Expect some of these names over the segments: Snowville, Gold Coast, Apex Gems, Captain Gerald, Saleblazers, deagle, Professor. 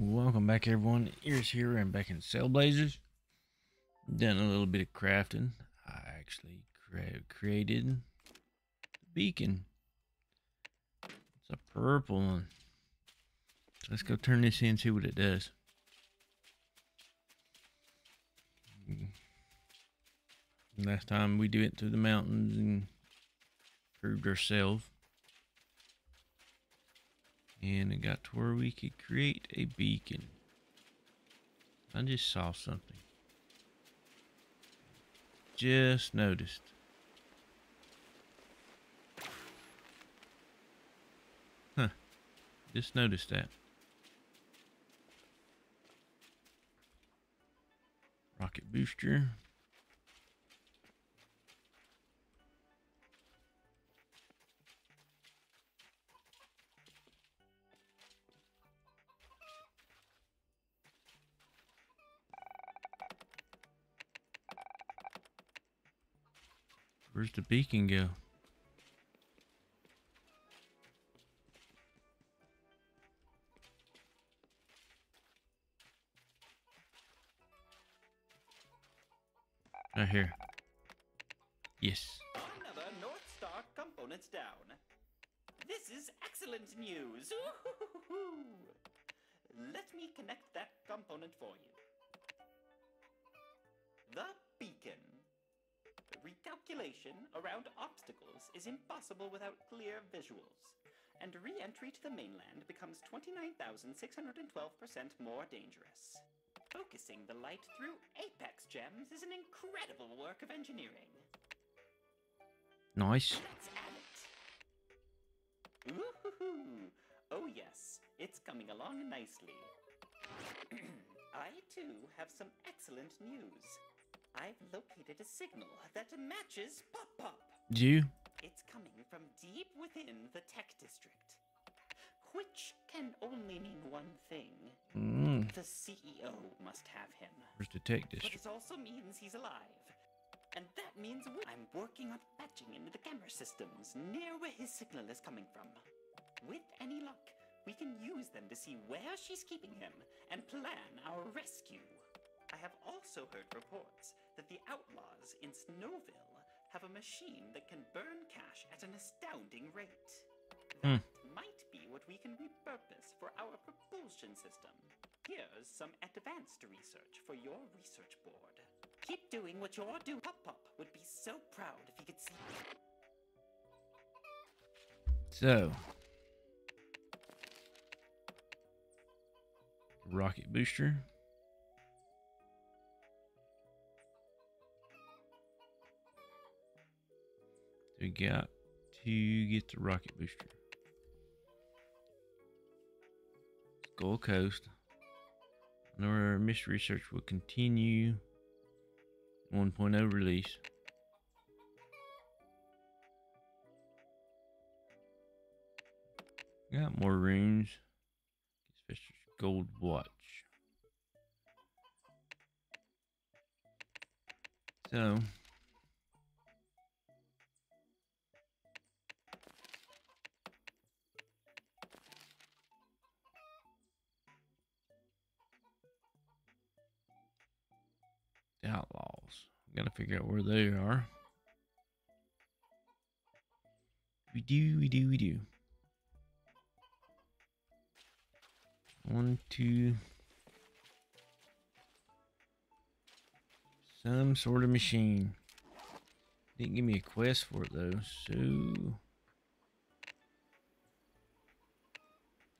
Welcome back, everyone. Ears here and back in Saleblazers. Done a little bit of crafting. I actually created the beacon. It's a purple one. Let's go turn this in and see what it does. Last time we went through the mountains and proved ourselves. And it got to where we could create a beacon. I just saw something. Just noticed. Huh. Just noticed that. Rocket booster. Where's the beacon go? Right here. Yes. Another North Star component's down. This is excellent news. Let me connect that component for you. The beacon. Recalculation around obstacles is impossible without clear visuals, and re-entry to the mainland becomes 29,612% more dangerous. Focusing the light through Apex Gems is an incredible work of engineering. Nice. Let's add it. Woohoo! Oh yes, it's coming along nicely. I too have some excellent news. I've located a signal that matches Pop-Pop. You? It's coming from deep within the tech district, which can only mean one thing. The CEO must have him. Where's the tech district? But this also means he's alive. And that means I'm working on patching into the camera systems near where his signal is coming from. With any luck, we can use them to see where she's keeping him and plan our rescue. I have also heard reports that the outlaws in Snowville have a machine that can burn cash at an astounding rate. That might be what we can repurpose for our propulsion system. Here's some advanced research for your research board. Keep doing what you're doing. Pop-Pop would be so proud if he could see you. So. Rocket booster. We got to get the rocket booster. Gold Coast. I know our mystery research will continue. 1.0 release. Got more runes. Especially gold watch. So. Outlaws. I've got to figure out where they are. We do. One, two. Some sort of machine. Didn't give me a quest for it though, so.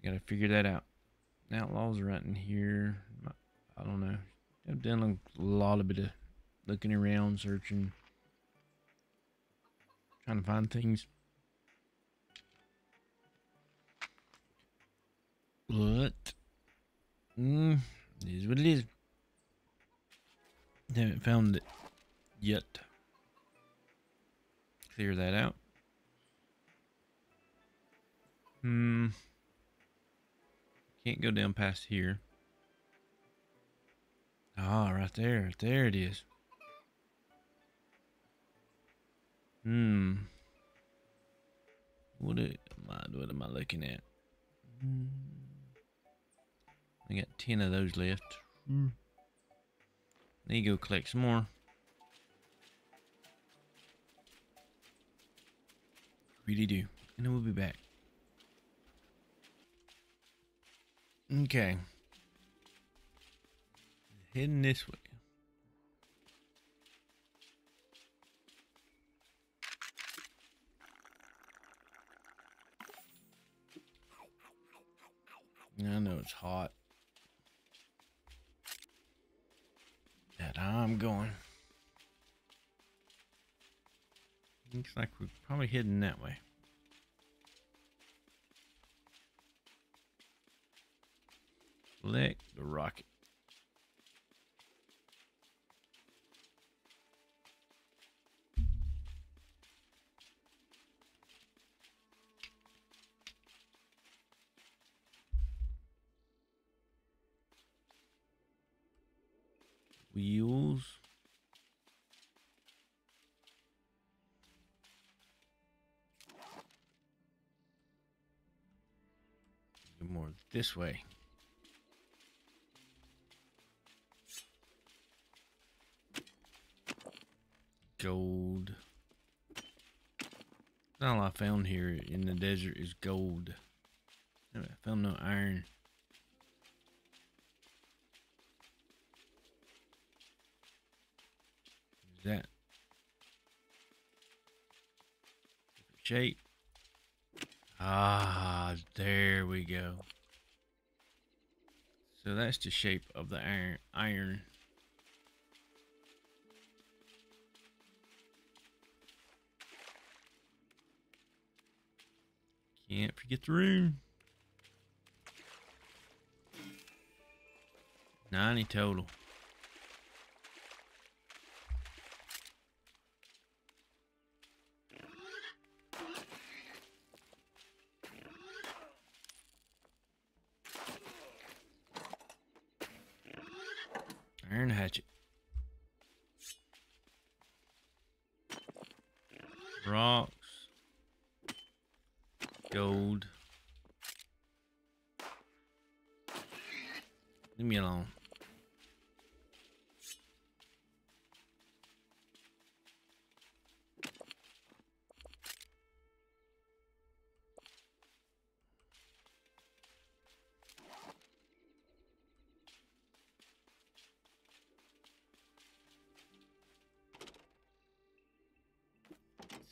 Got to figure that out. Outlaws are right in here. I don't know. I've done a lot of bit of looking around, searching, trying to find things. But, it is what it is. Haven't found it yet. Clear that out. Can't go down past here. Ah, right there. There it is. What am I looking at? I got 10 of those left. There you go, collect some more. Really do. And then we'll be back. Okay. Heading this way. I know it's hot. That I'm going. Looks like we're probably heading that way. Collect the rocket. Wheels. A little more this way. Gold. All I found here in the desert is gold. I found no iron. That shape. Ah, there we go. So that's the shape of the iron. Can't forget the room. 90 total. Iron hatchet. Rocks. Gold. Leave me alone.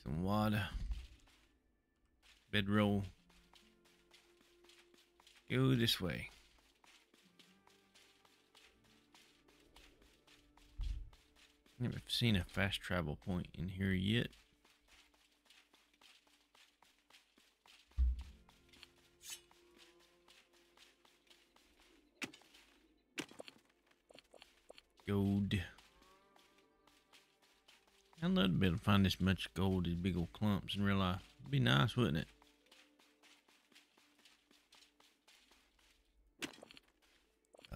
Some water. Bedroll. Go this way. Never seen a fast travel point in here yet. Gold. I'd love to be able to find this much gold, these big old clumps in real life. It'd be nice, wouldn't it?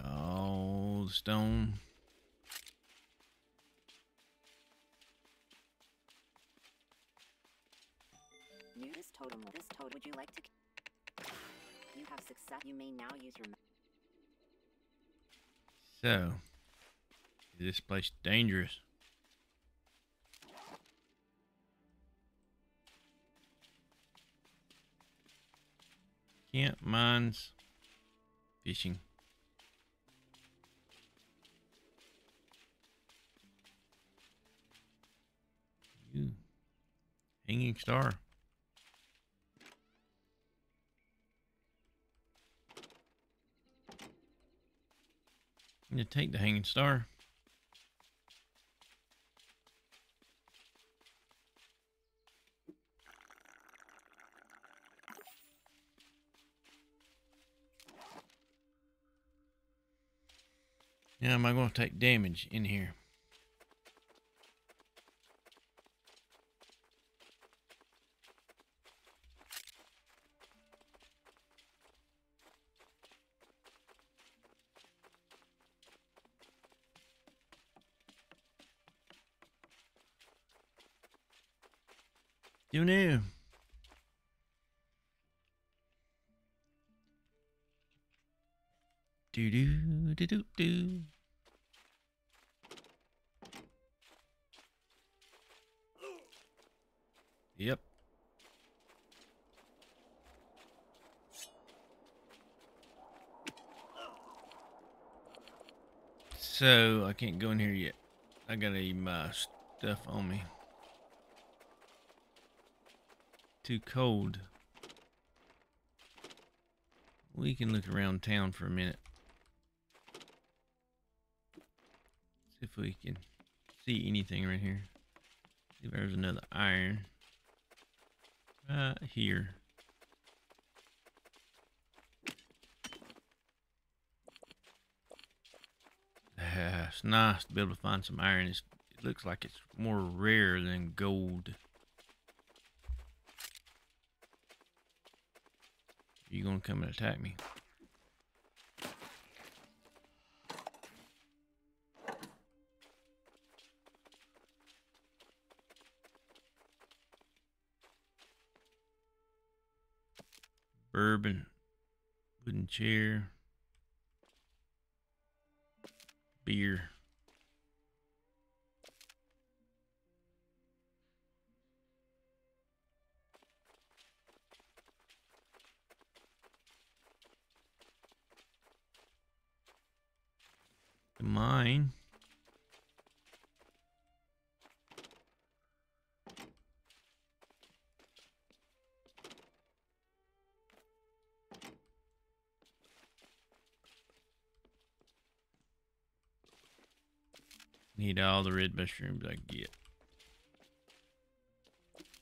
Oh, the stone. New this totem. This totem. Would you like to? You have success. You may now use your. So, is this place dangerous? Camp, mines, fishing. Ooh. Hanging star. I'm gonna take the hanging star. Now, am I going to take damage in here? You knew. Do-do-do-do-do. Yep. So, I can't go in here yet. I gotta eat my stuff on me. Too cold. We can look around town for a minute. See if we can see anything right here. See if there's another iron. Right here. It's nice to be able to find some iron. It looks like it's more rare than gold. You gonna come and attack me? Bourbon, wooden chair, beer. The mine. Need all the red mushrooms I can get.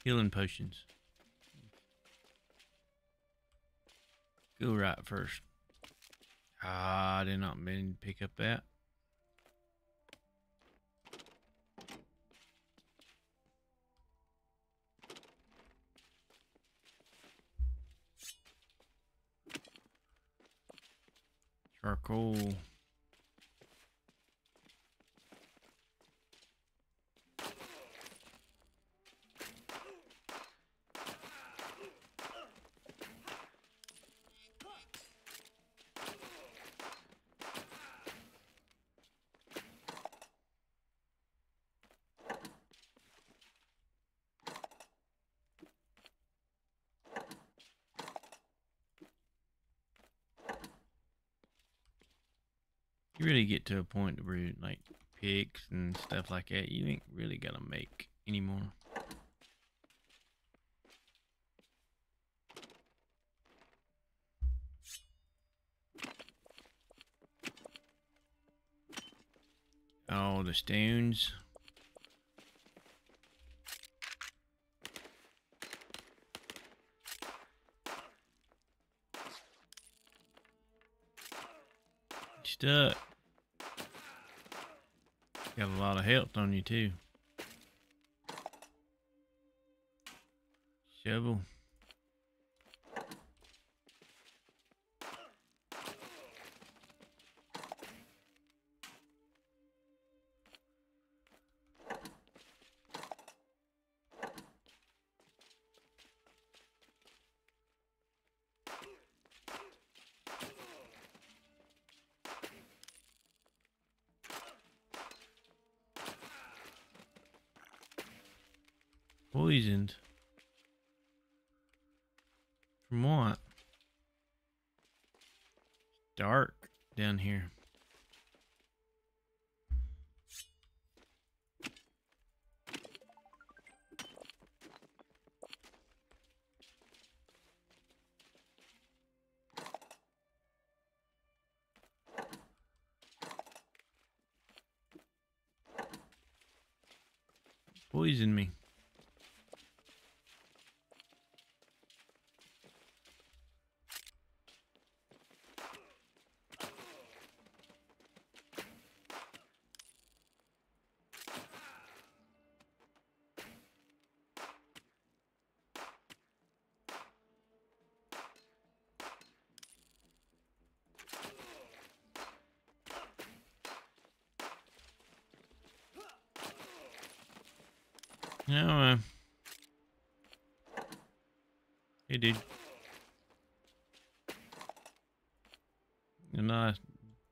Healing potions. Go right first. I did not mean to pick up that. Charcoal. You really get to a point where, like, picks and stuff like that, you ain't really gonna make anymore. Oh, the stones. Stuck. Got a lot of health on you too. Shovel. Poisoned. From what? It's dark down here. Poison me. No, hey dude. You're not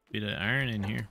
Bit of iron in here.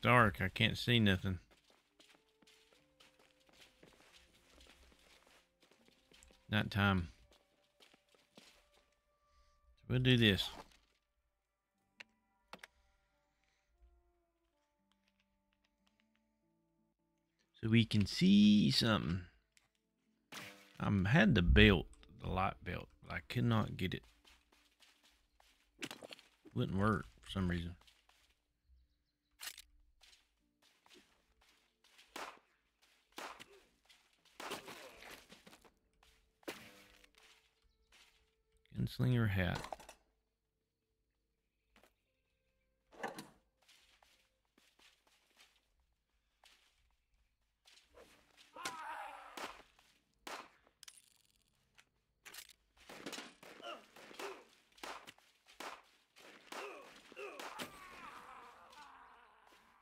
Dark, I can't see nothing. Night time. We'll do this. So we can see something. I had the belt, the light belt, but I could not get it. Wouldn't work for some reason. Gunslinger hat.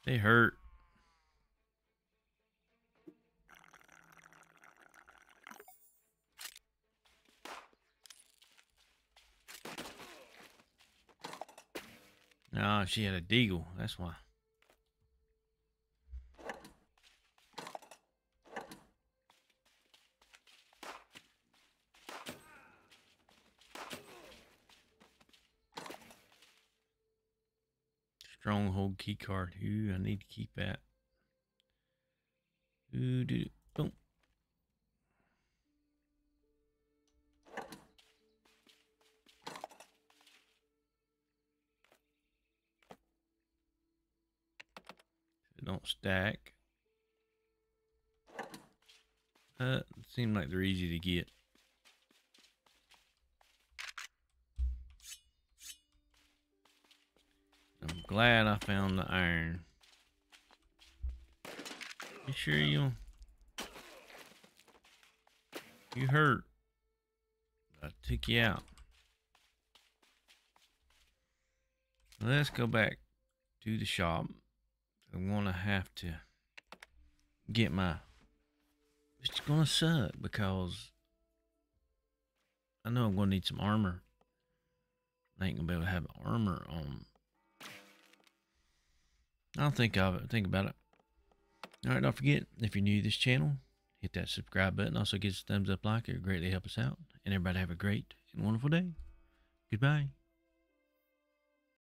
They hurt. Oh, she had a deagle, that's why. Stronghold key card. Ooh, I need to keep that. Ooh, dude. Boom. Don't stack. Seem like they're easy to get. I'm glad I found the iron. You sure you hurt? I took you out. Let's go back to the shop. I'm gonna have to get my. It's gonna suck because I know I'm gonna need some armor. I ain't gonna be able to have armor on. I'll think of it. Think about it. All right, don't forget, if you're new to this channel, hit that subscribe button. Also, give us a thumbs up, like it would greatly help us out. And everybody have a great and wonderful day. Goodbye.